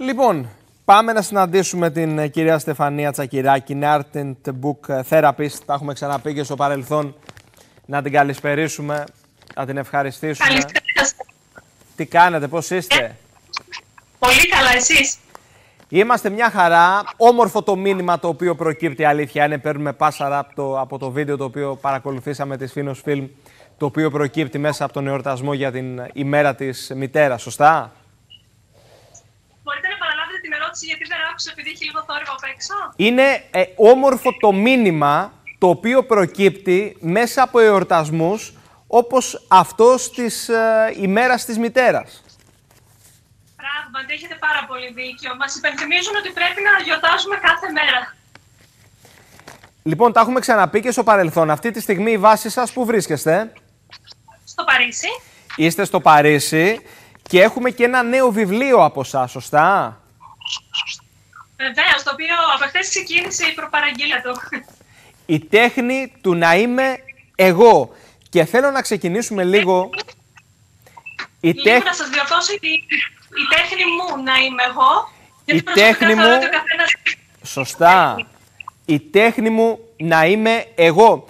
Λοιπόν, πάμε να συναντήσουμε την κυρία Στεφανία Τσακυράκη, Art and Book Therapist. Τα έχουμε ξαναπεί και στο παρελθόν. Να την καλησπερίσουμε, να την ευχαριστήσουμε. Καλησπέρα. Τι κάνετε, πώς είστε? Πολύ καλά, εσείς? Είμαστε μια χαρά. Όμορφο το μήνυμα το οποίο προκύπτει, αλήθεια είναι. Παίρνουμε πάσαρα από το βίντεο το οποίο παρακολουθήσαμε της Φίνος Φιλμ, το οποίο προκύπτει μέσα από τον εορτασμό για την ημέρα της μητέρας, σωστά? Μπορείτε να παραλάβετε την ερώτηση, γιατί δεν άκουσα, επειδή έχει λίγο θόρυβο απ' έξω. Είναι όμορφο το μήνυμα το οποίο προκύπτει μέσα από εορτασμούς όπως αυτός της ημέρας της μητέρας. Πράγματι, έχετε πάρα πολύ δίκιο. Μας υπενθυμίζουν ότι πρέπει να γιορτάζουμε κάθε μέρα. Λοιπόν, τα έχουμε ξαναπεί και στο παρελθόν. Αυτή τη στιγμή η βάση σας που βρίσκεστε? Στο Παρίσι. Είστε στο Παρίσι και έχουμε και ένα νέο βιβλίο από σας, σωστά? Βεβαίως, το οποίο από χθες ξεκίνησε η προπαραγγείλα του. Η τέχνη του να είμαι εγώ. Και θέλω να ξεκινήσουμε λίγο... Να σας διορθώσω ότι η τέχνη μου να είμαι εγώ. Γιατί τέχνη μου... ότι ο καθένας... Σωστά. Η τέχνη μου να είμαι εγώ.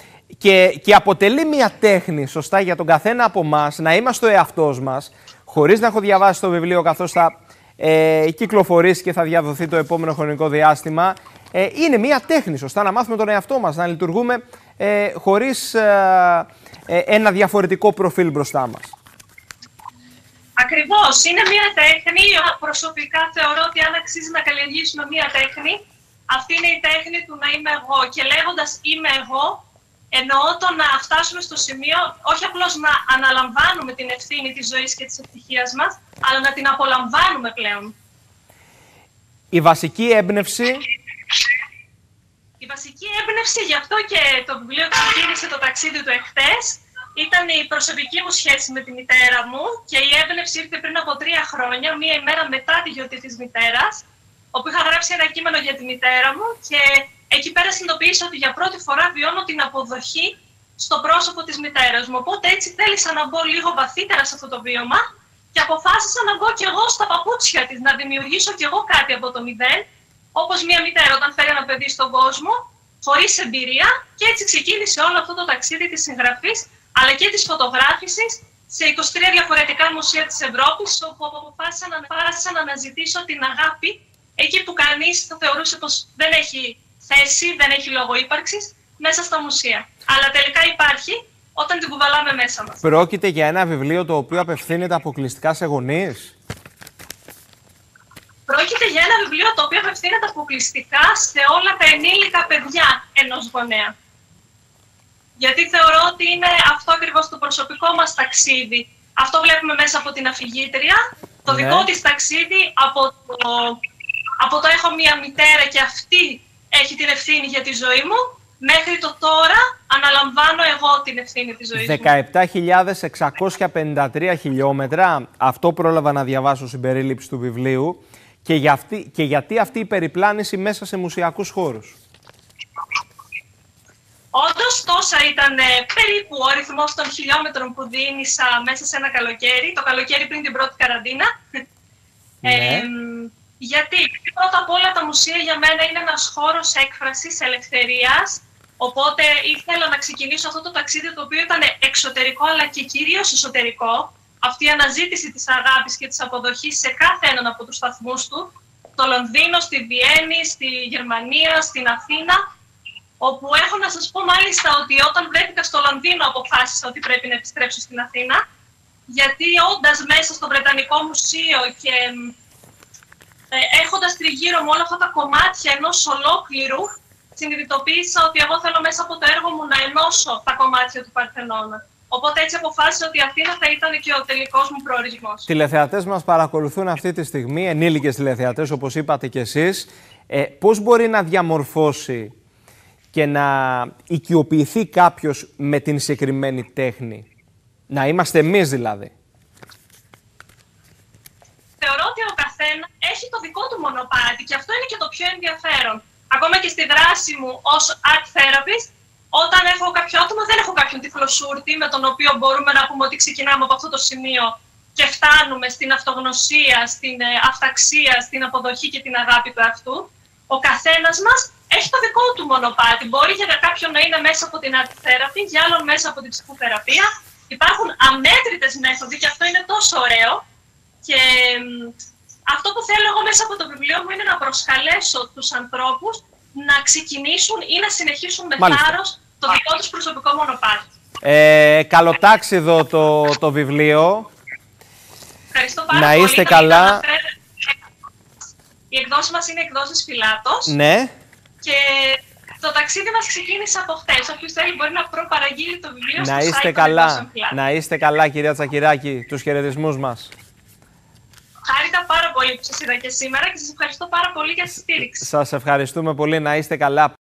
Και αποτελεί μια τέχνη, σωστά, για τον καθένα από εμάς, να είμαστε ο εαυτός μας, χωρίς να έχω διαβάσει το βιβλίο, καθώς θα κυκλοφορήσει και θα διαδοθεί το επόμενο χρονικό διάστημα. Είναι μια τέχνη, σωστά, να μάθουμε τον εαυτό μας, να λειτουργούμε χωρίς ένα διαφορετικό προφίλ μπροστά μας. Ακριβώς. Είναι μια τέχνη. Προσωπικά θεωρώ ότι αν αξίζει να καλλιεργήσουμε μια τέχνη, αυτή είναι η τέχνη του να είμαι εγώ. Και λέγοντας είμαι εγώ, εννοώ το να φτάσουμε στο σημείο όχι απλώς να αναλαμβάνουμε την ευθύνη της ζωής και της ευτυχίας μας, αλλά να την απολαμβάνουμε πλέον. Η βασική έμπνευση... Η βασική έμπνευση, γι' αυτό και το βιβλίο ξεκίνησε το ταξίδι του εχθές, ήταν η προσωπική μου σχέση με τη μητέρα μου και η έμπνευση ήρθε πριν από 3 χρόνια, μία ημέρα μετά τη γιορτή της μητέρας, όπου είχα γράψει ένα κείμενο για τη μητέρα μου και εκεί πέρα συνειδητοποίησα ότι για πρώτη φορά βιώνω την αποδοχή στο πρόσωπο της μητέρας μου. Οπότε έτσι θέλησα να μπω λίγο βαθύτερα σε αυτό το βίωμα και αποφάσισα να μπω κι εγώ στα παπούτσια της, να δημιουργήσω κι εγώ κάτι από το μηδέν, όπως μια μητέρα όταν φέρει ένα παιδί στον κόσμο, χωρίς εμπειρία, και έτσι ξεκίνησε όλο αυτό το ταξίδι της συγγραφής, αλλά και της φωτογράφησης, σε 23 διαφορετικά μουσεία της Ευρώπης, όπου αποφάσισα να αναζητήσω την αγάπη, εκεί που κανείς θα θεωρούσε πως δεν έχει θέση, δεν έχει λόγο ύπαρξης, μέσα στα μουσεία. Αλλά τελικά υπάρχει, όταν την κουβαλάμε μέσα μας. Πρόκειται για ένα βιβλίο το οποίο απευθύνεται αποκλειστικά σε γονείς? Πρόκειται για ένα βιβλίο το οποίο απευθύνεται αποκλειστικά σε όλα τα ενήλικα παιδιά ενός γονέα. Γιατί θεωρώ ότι είναι αυτό ακριβώς το προσωπικό μας ταξίδι. Αυτό βλέπουμε μέσα από την αφηγήτρια. Το δικό της ταξίδι από το έχω μία μητέρα και αυτή έχει την ευθύνη για τη ζωή μου, μέχρι το τώρα αναλαμβάνω εγώ την ευθύνη της ζωής μου. 17.653 χιλιόμετρα, αυτό πρόλαβα να διαβάσω στην περίληψη του βιβλίου. Και γιατί αυτή η περιπλάνηση μέσα σε μουσιακούς χώρους? Όντως, τόσα ήταν περίπου ο αριθμός των χιλιόμετρων που δίνησα μέσα σε ένα καλοκαίρι, το καλοκαίρι πριν την πρώτη καραντίνα. Ναι. Γιατί πρώτα απ' όλα τα μουσεία για μένα είναι ένας χώρος έκφρασης, ελευθερίας, οπότε ήθελα να ξεκινήσω αυτό το ταξίδι το οποίο ήταν εξωτερικό αλλά και κυρίως εσωτερικό. Αυτή η αναζήτηση της αγάπης και της αποδοχής σε κάθε έναν από τους σταθμούς του, στο Λονδίνο, στη Βιέννη, στη Γερμανία, στην Αθήνα, όπου έχω να σας πω μάλιστα ότι όταν βρέθηκα στο Λονδίνο αποφάσισα ότι πρέπει να επιστρέψω στην Αθήνα, γιατί όντας μέσα στο Βρετανικό Μουσείο και έχοντας τριγύρω μου όλα αυτά τα κομμάτια ενός ολόκληρου, συνειδητοποίησα ότι εγώ θέλω μέσα από το έργο μου να ενώσω τα κομμάτια του Παρθενώνα. Οπότε έτσι αποφάσισα ότι η Αθήνα θα ήταν και ο τελικός μου προορισμός. Τηλεθεατές μας παρακολουθούν αυτή τη στιγμή, ενήλικες τηλεθεατές όπως είπατε κι εσείς. Πώς μπορεί να διαμορφώσει και να οικειοποιηθεί κάποιος με την συγκεκριμένη τέχνη? Να είμαστε εμείς δηλαδή. Θεωρώ ότι ο καθένας έχει το δικό του μονοπάτι και αυτό είναι και το πιο ενδιαφέρον. Ακόμα και στη δράση μου ως art therapist, όταν έχω κάποιο άτομο, δεν έχω κάποιον τυφλοσούρτη με τον οποίο μπορούμε να πούμε ότι ξεκινάμε από αυτό το σημείο και και φτάνουμε στην αυτογνωσία, στην αυταξία, στην αποδοχή και την αγάπη του εαυτού. Ο καθένας μας έχει το δικό του μονοπάτι. Μπορεί για κάποιον να είναι μέσα από την art therapy, για άλλον μέσα από την ψυχοθεραπεία. Υπάρχουν αμέτρητες μέθοδοι και αυτό είναι τόσο ωραίο. Και αυτό που θέλω εγώ μέσα από το βιβλίο μου είναι να προσκαλέσω τους ανθρώπους να ξεκινήσουν ή να συνεχίσουν με θάρρος το δικό τους προσωπικό μονοπάτι. Καλοτάξιδο το βιβλίο. Ευχαριστώ πάρα πολύ. Να είστε καλά. Οι εκδόσεις μας είναι εκδόσεις Φιλάτος. Ναι. Και το ταξίδι μας ξεκίνησε από χτες. Όποιος θέλει μπορεί να προπαραγγείλει το βιβλίο στο site των εκδόσεων Φιλάτος. Να είστε καλά, κυρία Τσακυράκη. Τους χαιρετισμούς μας. Χάρηκα πάρα πολύ που σας είδα και σήμερα και σας ευχαριστώ πάρα πολύ για τη στήριξη. Σας ευχαριστούμε πολύ. Να είστε καλά.